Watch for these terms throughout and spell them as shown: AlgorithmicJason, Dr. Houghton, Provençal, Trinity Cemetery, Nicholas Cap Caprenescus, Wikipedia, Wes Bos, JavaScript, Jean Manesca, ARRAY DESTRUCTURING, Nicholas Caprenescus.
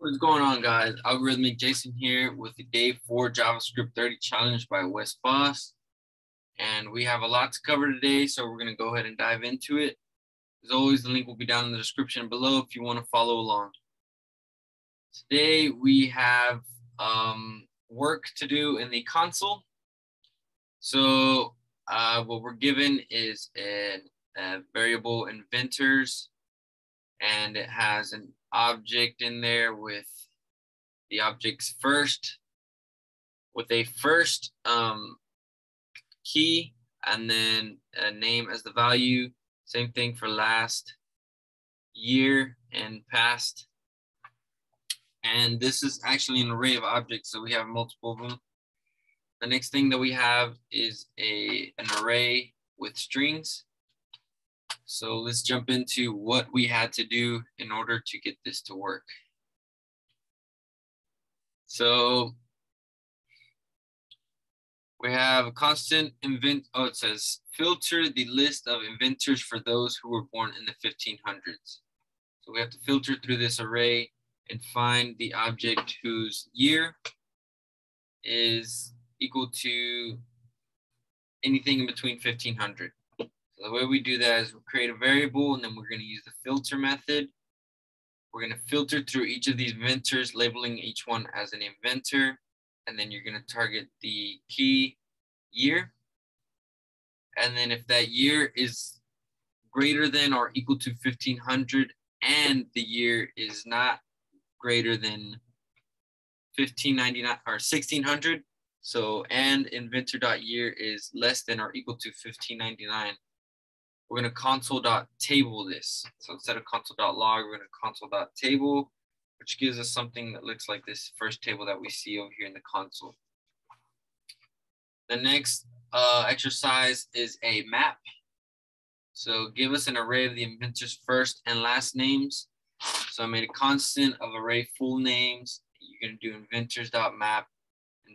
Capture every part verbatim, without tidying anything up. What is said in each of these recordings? What's going on, guys? Algorithmic Jason here with the day four JavaScript thirty challenge by Wes Bos. And we have a lot to cover today, so we're going to go ahead and dive into it. As always, the link will be down in the description below if you want to follow along. Today, we have um, work to do in the console. So uh, what we're given is a, a variable inventors, and it has an object in there with the object's first with a first um, key and then a name as the value. Same thing for last year and past. And this is actually an array of objects, so we have multiple of them. The next thing that we have is a an array with strings. So let's jump into what we had to do in order to get this to work. So we have a constant invent, oh, it says filter the list of inventors for those who were born in the fifteen hundreds. So we have to filter through this array and find the object whose year is equal to anything in between fifteen hundred. So the way we do that is we create a variable, and then we're going to use the filter method. We're going to filter through each of these inventors, labeling each one as an inventor. And then you're going to target the key year. And then if that year is greater than or equal to fifteen hundred and the year is not greater than fifteen ninety-nine or sixteen hundred, so and inventor.year is less than or equal to fifteen ninety-nine. We're going to console.table this. So instead of console.log, we're going to console.table, which gives us something that looks like this first table that we see over here in the console. The next uh, exercise is a map. So give us an array of the inventor's first and last names. So I made a constant of array full names. You're going to do inventors.map,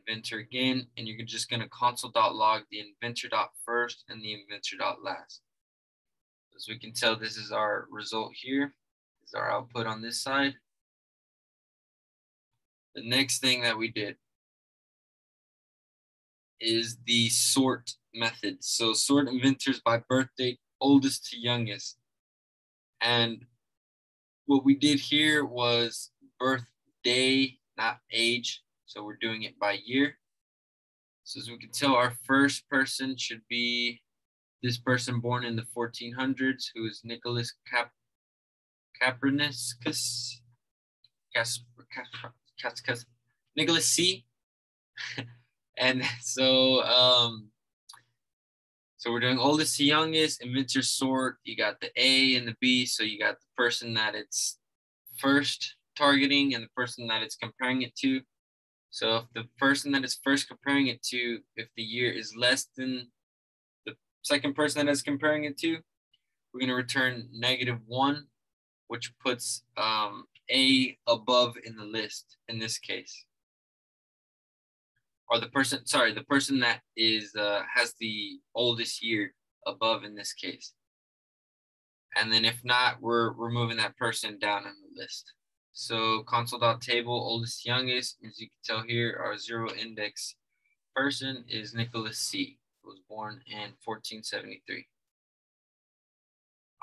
inventor again, and you're just going to console.log the inventor.first and the inventor.last. As we can tell, this is our result here. This is our output on this side. The next thing that we did is the sort method. So sort inventors by birth date, oldest to youngest. And what we did here was birthday, not age. So we're doing it by year. So as we can tell, our first person should be this person born in the fourteen hundreds, who is Nicholas Cap Caprenescus, Nicholas C. And so, um, so we're doing oldest to youngest, inventor sort. You got the A and the B, so you got the person that it's first targeting and the person that it's comparing it to. So if the person that is first comparing it to, if the year is less than second person that is comparing it to, we're going to return negative one, which puts um, A above in the list in this case. Or the person, sorry, the person that is uh, has the oldest year above in this case. And then if not, we're removing that person down in the list. So console.table, oldest youngest, as you can tell here, our zero index person is Nicholas C. was born in fourteen seventy-three.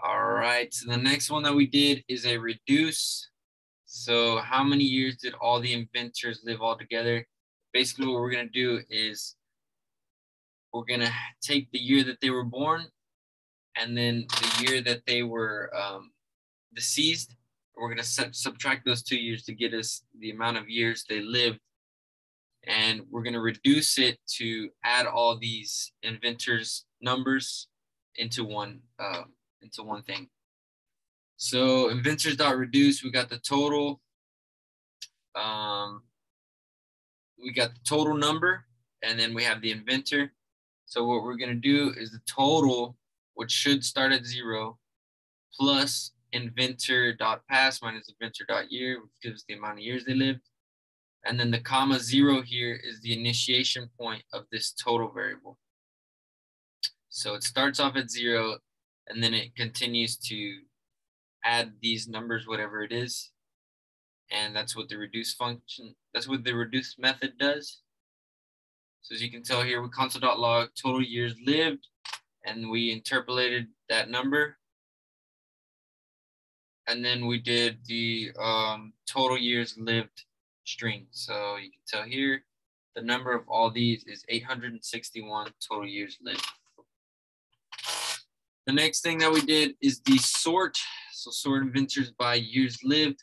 All right, so the next one that we did is a reduce. So how many years did all the inventors live all together? Basically what we're gonna do is we're gonna take the year that they were born and then the year that they were um, deceased. We're gonna sub subtract those two years to get us the amount of years they lived. And we're going to reduce it to add all these inventors' numbers into one uh, into one thing. So inventors.reduce, we got the total. Um, we got the total number, and then we have the inventor. So what we're going to do is the total, which should start at zero, plus inventor.past minus inventor.year, which gives the amount of years they lived. And then the comma zero here is the initiation point of this total variable. So it starts off at zero, and then it continues to add these numbers, whatever it is. And that's what the reduce function, that's what the reduce method does. So as you can tell here with console.log total years lived, and we interpolated that number. And then we did the um, total years lived string. So you can tell here, the number of all these is eight hundred sixty-one total years lived. The next thing that we did is the sort. So sort inventors by years lived.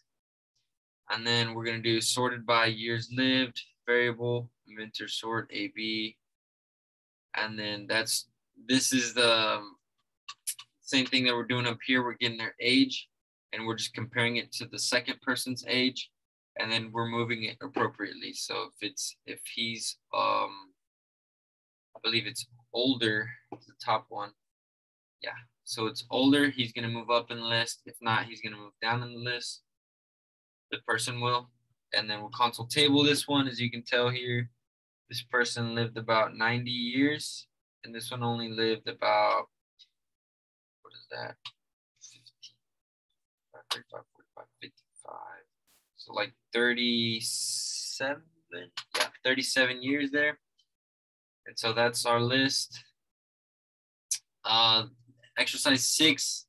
And then we're gonna do sorted by years lived, variable, inventor sort, A B. And then that's, this is the same thing that we're doing up here. We're getting their age and we're just comparing it to the second person's age. And then we're moving it appropriately. So if it's, if he's, um, I believe it's older, the top one. Yeah, so it's older, he's gonna move up in the list. If not, he's gonna move down in the list. The person will, and then we'll console table this one. As you can tell here, this person lived about ninety years, and this one only lived about, what is that? fifty, thirty-five, forty-five, fifty-five. So like thirty-seven, yeah, thirty-seven years there. And so that's our list. Uh, exercise six.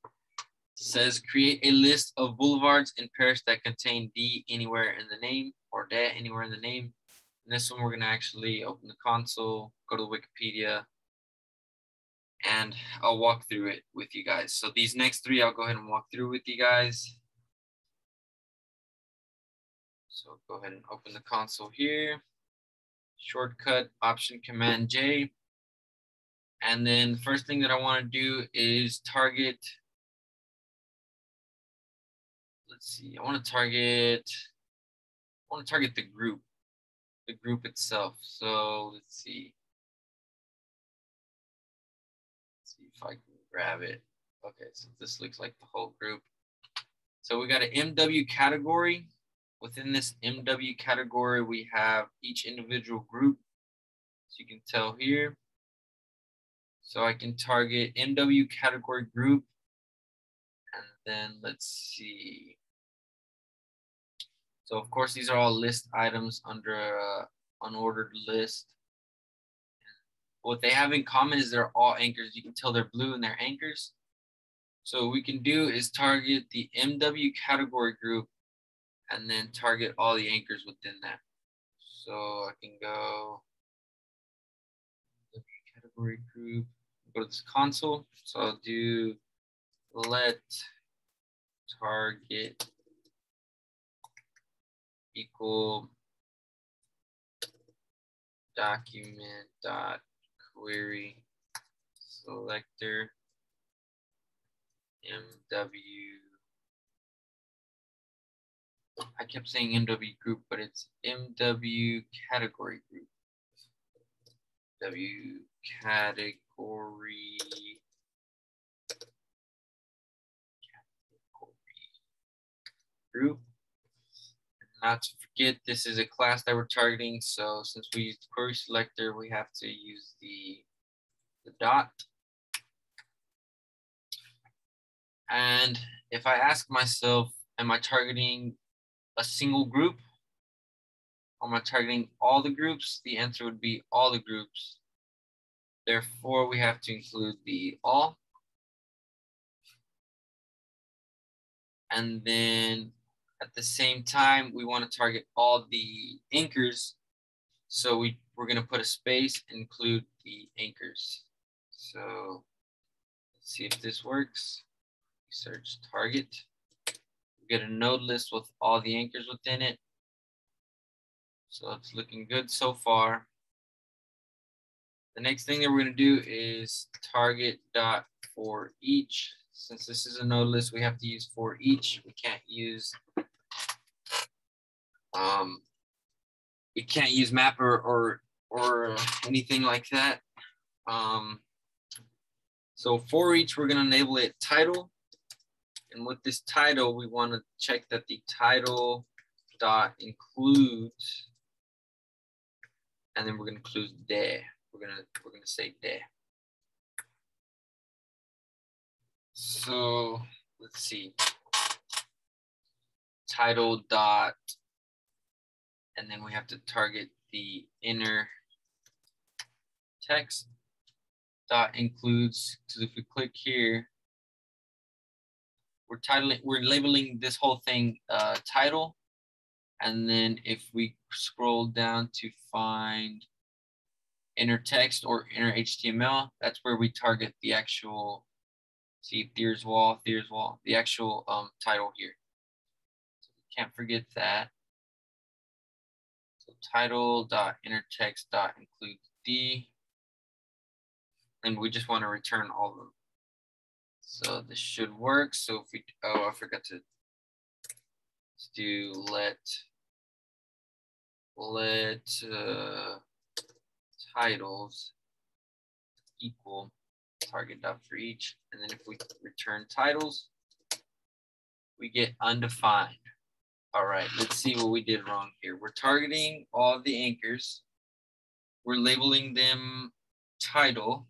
Says create a list of boulevards in Paris that contain D anywhere in the name or D A anywhere in the name. And this one, we're going to actually open the console, go to Wikipedia, and I'll walk through it with you guys. So these next three, I'll go ahead and walk through with you guys. So go ahead and open the console here. Shortcut, Option Command J. And then the first thing that I want to do is target. Let's see, I want to target, I want to target the group, the group itself. So let's see, let's see if I can grab it. Okay, so this looks like the whole group. So we got an M W category. Within this M W category, we have each individual group, as you can tell here. So I can target M W category group, and then let's see. So of course, these are all list items under an unordered list. What they have in common is they're all anchors. You can tell they're blue and they're anchors. So what we can do is target the M W category group and then target all the anchors within that. So I can go M W category group, go to this console. So I'll do let target equal document dot query selector M W. I kept saying M W group, but it's M W category group. W category. Group. Not to forget, this is a class that we're targeting. So since we used query selector, we have to use the, the dot. And if I ask myself, am I targeting a single group? Or am I targeting all the groups? The answer would be all the groups. Therefore, we have to include the all. And then at the same time, we want to target all the anchors. So we, we're going to put a space and include the anchors. So let's see if this works. Search target. We get a node list with all the anchors within it. So it's looking good so far. The next thing that we're going to do is target dot for each. Since this is a node list, we have to use for each. We can't use um we can't use mapper or or anything like that. Um so for each, we're going to label it title, and with this title, we want to check that the title dot includes, and then we're going to include there. We're gonna we're gonna say there. So let's see, title dot, and then we have to target the inner text dot includes, because if we click here, we're titling, we're labeling this whole thing uh, title. And then if we scroll down to find inner text or inner H T M L, that's where we target the actual, see, Thier's Wall, Thier's Wall, the actual um, title here. So we can't forget that. So title.innerText.include D. And we just want to return all of them. So this should work. So if we, oh, I forgot to let's do let, let uh, titles equal target dot for each. And then if we return titles, we get undefined. All right, let's see what we did wrong here. We're targeting all the anchors. We're labeling them title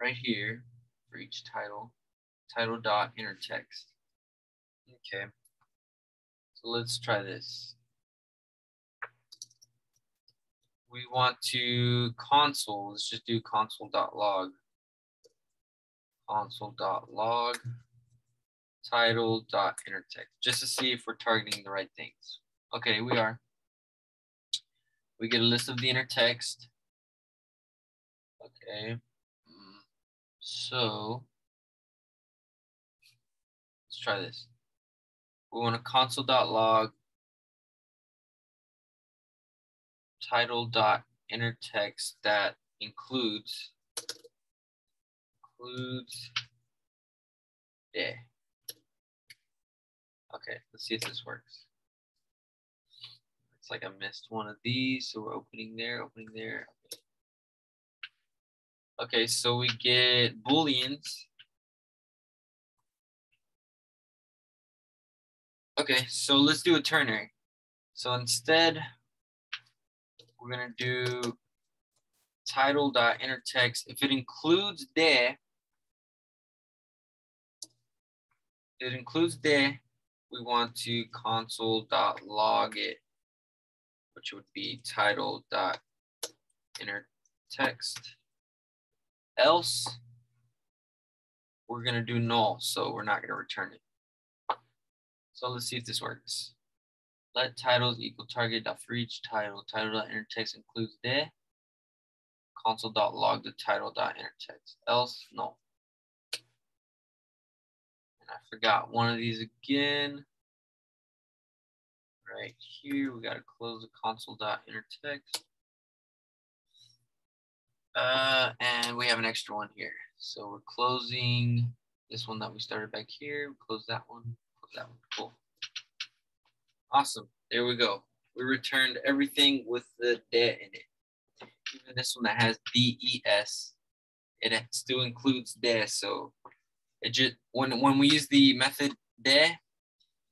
right here for each title, title dot inner text. Okay, so let's try this. We want to console, let's just do console.log. Console.log, title.innerText, just to see if we're targeting the right things. Okay, we are. We get a list of the inner text. Okay, so let's try this. We want to console.log. Title dot inner text that includes includes day. Okay, let's see if this works. Looks like I missed one of these, so we're opening there, opening there. Okay, so we get booleans. Okay, so let's do a ternary. So instead, we're gonna do title.innerText. If it includes the, it includes the, we want to console.log it, which would be title.innerText. Else, we're gonna do null, so we're not gonna return it. So let's see if this works. Let titles equal target dot for each title. Title dot inner text includes the console dot log the title dot inner text. Else no. And I forgot one of these again. Right here, we gotta close the console dot inner text. Uh, and we have an extra one here. So we're closing this one that we started back here. Close that one. Close that one. Cool. Awesome, there we go. We returned everything with the "de" in it. Even this one that has D E S, it still includes "de." So it just, when, when we use the method "de," it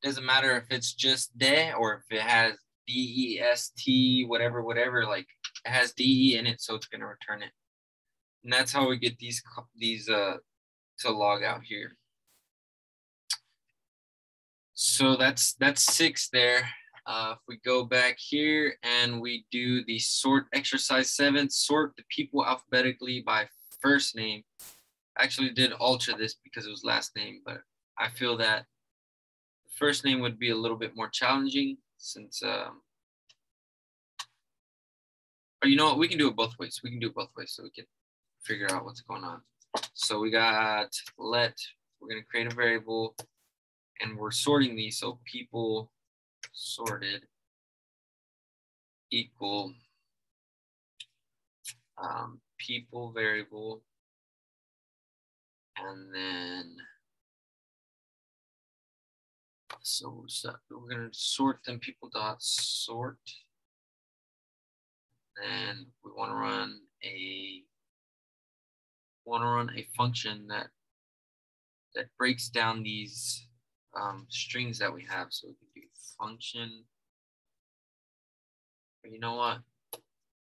doesn't matter if it's just "de" or if it has D E S T, whatever, whatever, like it has D E in it, so it's gonna return it. And that's how we get these, these uh, to log out here. So that's that's six there. Uh, if we go back here and we do the sort exercise seven, sort the people alphabetically by first name. I actually did alter this because it was last name, but I feel that first name would be a little bit more challenging since, um, or you know what, we can do it both ways. We can do it both ways so we can figure out what's going on. So we got let, we're gonna create a variable. And we're sorting these, so people sorted equal um, people variable, and then so, so we're gonna sort them people dot sort, and we want to run a want to run a function that that breaks down these. Um, strings that we have, so we can do function. But you know what?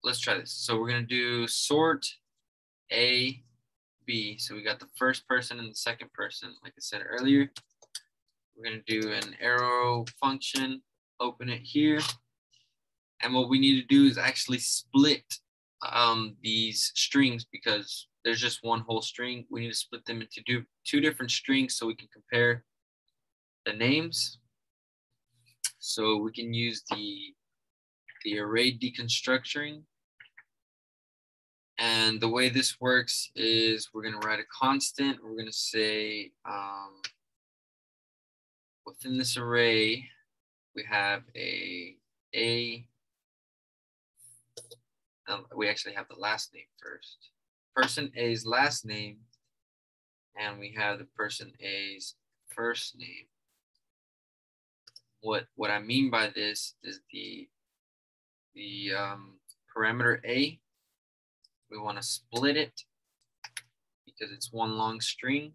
Let's try this. So we're gonna do sort A, B. So we got the first person and the second person, like I said earlier. We're going to do an arrow function, open it here. And what we need to do is actually split um, these strings, because there's just one whole string. We need to split them into do, two different strings so we can compare the names. So we can use the, the array deconstructing. And the way this works is we're going to write a constant. We're going to say um, within this array, we have a a. Um, we actually have the last name first. Person A's last name, and we have the person A's first name. What what I mean by this is the the um, parameter A. We want to split it because it's one long string.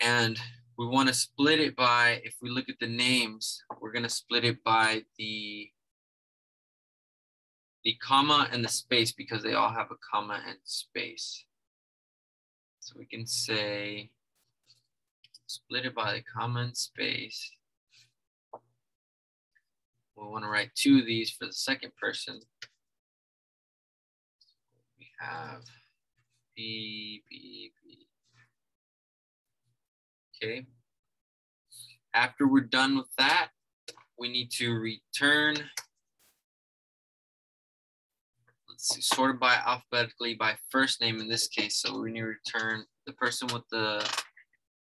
And we want to split it by, if we look at the names, we're going to split it by the, the comma and the space, because they all have a comma and space. So we can say split it by the comma and space. We want to write two of these for the second person. Have B, B, B. Okay. After we're done with that, we need to return. Let's see, sorted by alphabetically by first name in this case. So we need to return the person with the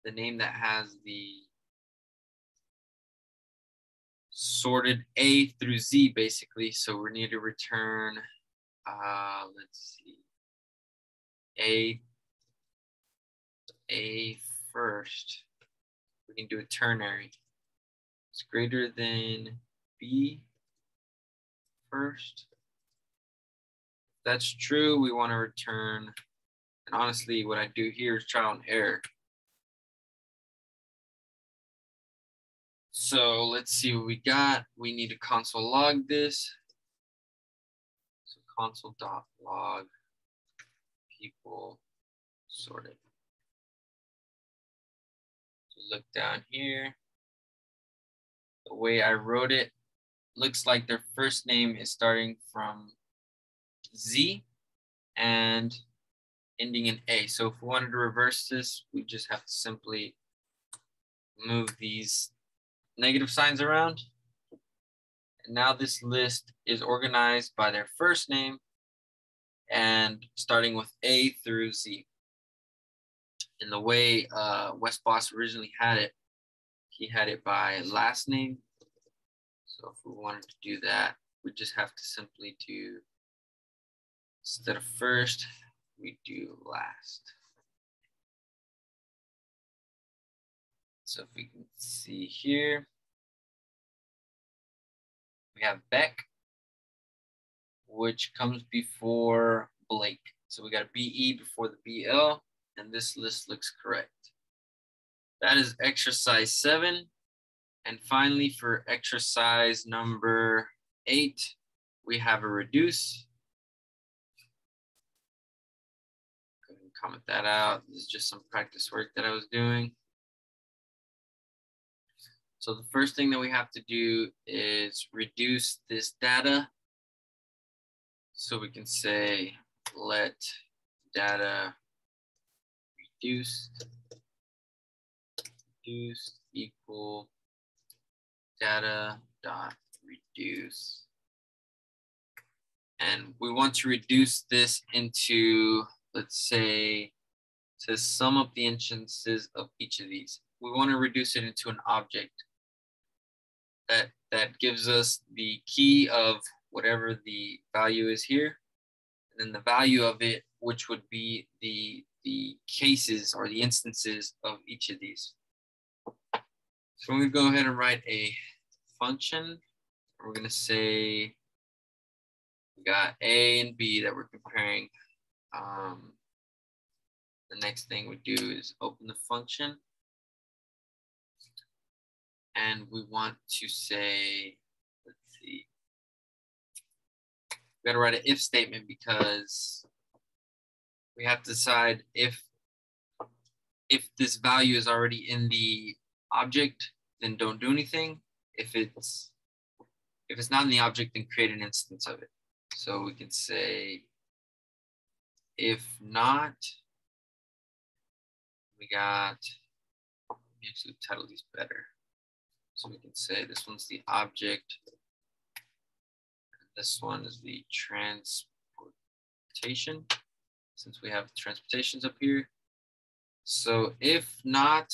the name that has the sorted A through Z, basically. So we need to return. Uh, let's see. A, A first. We can do a ternary. It's greater than B first. If that's true, we want to return. And honestly, what I do here is trial and error. So let's see what we got. We need to console log this. Console.log people sorted. So look down here. The way I wrote it, looks like their first name is starting from Z and ending in A. So if we wanted to reverse this, we just have to simply move these negative signs around. And now this list is organized by their first name and starting with A through Z. In the way uh, Wes Bos originally had it, he had it by last name. So if we wanted to do that, we just have to simply do, instead of first, we do last. So if we can see here, we have Beck, which comes before Blake. So we got a B E before the B L, and this list looks correct. That is exercise seven. And finally, for exercise number eight, we have a reduce. Go ahead and comment that out. This is just some practice work that I was doing. So the first thing that we have to do is reduce this data. So we can say, let data reduced, reduced equal data dot reduce. And we want to reduce this into, let's say, to sum up the instances of each of these. We want to reduce it into an object. That, that gives us the key of whatever the value is here, and then the value of it, which would be the, the cases or the instances of each of these. So I'm going to go ahead and write a function. We're going to say we got A and B that we're comparing. Um, the next thing we do is open the function. And we want to say, let's see, we gotta write an if statement because we have to decide if if this value is already in the object, then don't do anything. If it's if it's not in the object, then create an instance of it. So we can say, if not, we got, let me actually title these better. So we can say this one's the object, and this one is the transportation, since we have transportations up here. So if not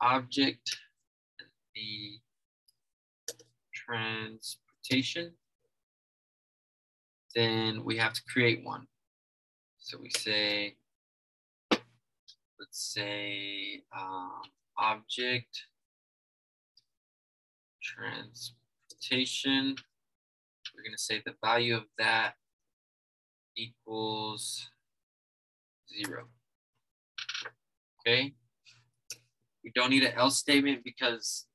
object, the transportation, then we have to create one. So we say, let's say um, object transportation. We're going to say the value of that equals zero. Okay. We don't need an else statement because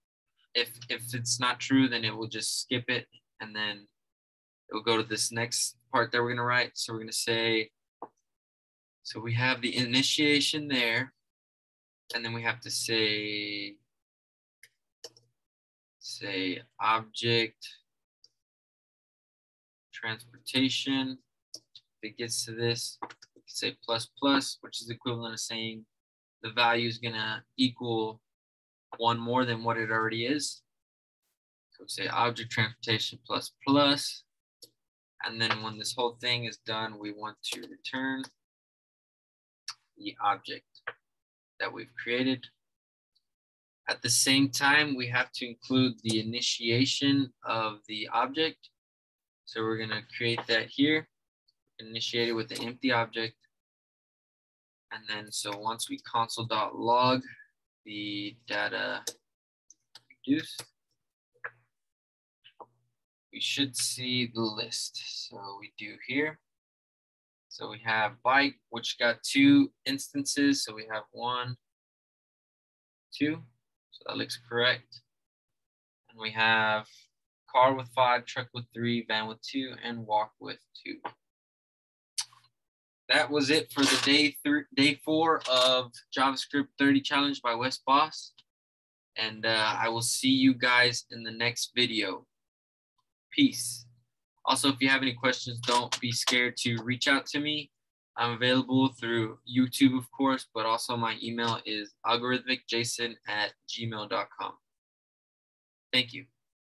if if it's not true, then it will just skip it, and then it will go to this next part that we're going to write. So we're going to say, so we have the initiation there, and then we have to say, say object transportation. If it gets to this, we can say plus plus, which is equivalent to saying the value is going to equal one more than what it already is. So say object transportation plus plus. And then when this whole thing is done, we want to return the object that we've created. At the same time, we have to include the initiation of the object. So we're going to create that here, initiate it with the empty object. And then, so once we console.log the data reduced, we should see the list. So we do here. So we have bike, which got two instances. So we have one, two. So that looks correct. And we have car with five, truck with three, van with two, and walk with two. That was it for the day th day four of JavaScript thirty challenge by Wes Bos. And uh, I will see you guys in the next video. Peace. Also, if you have any questions, don't be scared to reach out to me. I'm available through YouTube, of course, but also my email is algorithmicjason at gmail dot com. Thank you.